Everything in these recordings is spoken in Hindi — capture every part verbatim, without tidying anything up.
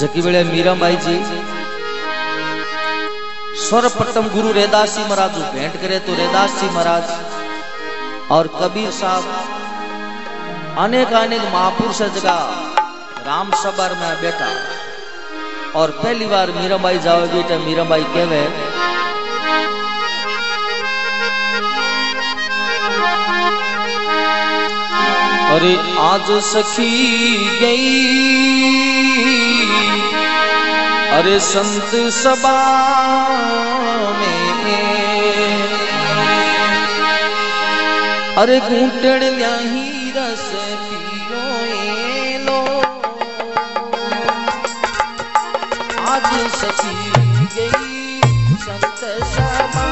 जकी वेले मीरा बाई जी सर्वप्रथम गुरु रेदास जी महाराज को भेंट करे तो रेदास जी महाराज और कबीर साहब अनेक अनेक महापुरुष जगह राम सभा में बैठा और पहली बार मीरा बाई जाओगी तो मीरा बाई कहवे अरे आज सखी गई अरे संत सभा में अरे घूंटड़ न्याही रस पियो ए लो आज सखी गई संत सभा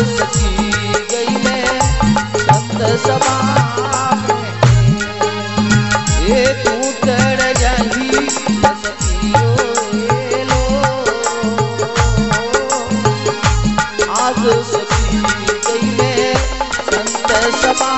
की गई है संत सभा में। ये तू चढ़ जाही सखियों लो, आज सखी गई है संत सभा।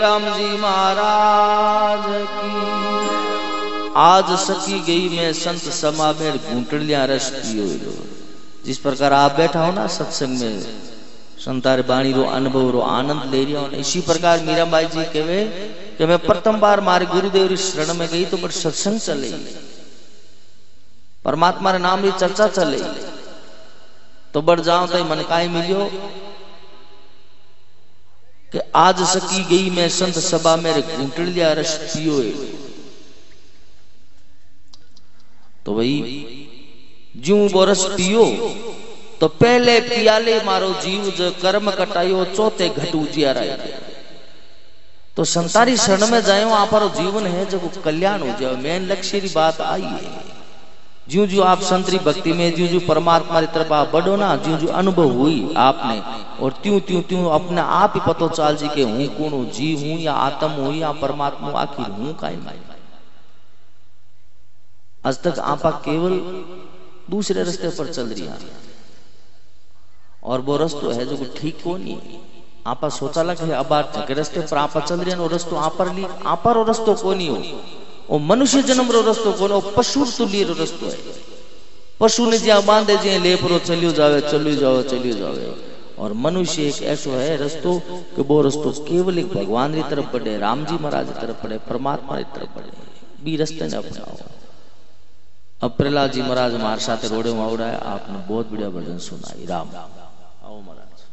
राम जी महाराज की। आज सखी गई मैं संत सभा में घूंटड़ियां रस पियो। जिस प्रकार आप बैठा हो ना सत्संग में, संतार बाणी रो अनुभव रो आनंद ले रहा हो ना, इसी प्रकार मीरा बाई जी कहे कि मैं प्रथम बार मारे गुरुदेव री शरण में गई तो पर सत्संग चले, परमात्मा रे नाम री चर्चा चले, तो बढ़ जाओ तो मन काई मिलियो कि आज सकी गई मैं संत सभा में घूंटड़िया रस पियो। तो भाई ज्यू वो रस पियो तो पहले पियाले मारो जीव जो कर्म कटायो चौथे घटू जिया राय। तो संतारी शरण में जायो आप जीवन है जो कल्याण हो जाओ, मेन लक्ष्य की बात आई है। ज्यू ज्यू आप संतरी भक्ति में ज्यू ज्यू परमात्मा की तरफ आप बढ़ो ना, ज्यू ज्यू अनुभव हुई आपने और त्यों त्यों त्यों अपने आप ही पतो चाल जी के हूँ कौन, जीव हूँ या आत्म हूँ या परमात्मा आखिर हूँ काई। आज तक आपा केवल दूसरे रास्ते पर चल रही है और वो रस्तो है जो ठीक को नहीं। आपा सोचा लगे अब आप रस्ते पर आपा चल रही है और रस्तो आप पर और रस्तो को नहीं हो, ओ मनुष्य जन्म रो रस्तो को पशु तुल्य रो रस्तो है। पशु ने ज्यादा बांधे ज्या लेपरो चलियो जावे चलियो जावे चलियो जावे, और मनुष्य एक ऐसा है रस्तो कि वो रस्तो केवल एक भगवान की तरफ बढ़े, राम जी महाराज की तरफ बढ़े, परमात्मा की तरफ बढ़े। बी रस्ते ने अपनाओ। अब प्रहलाद जी महाराज हमारे साथ रोड़े में आवड़ा है, आपने बहुत बढ़िया भजन सुनाई राम आओ महाराज।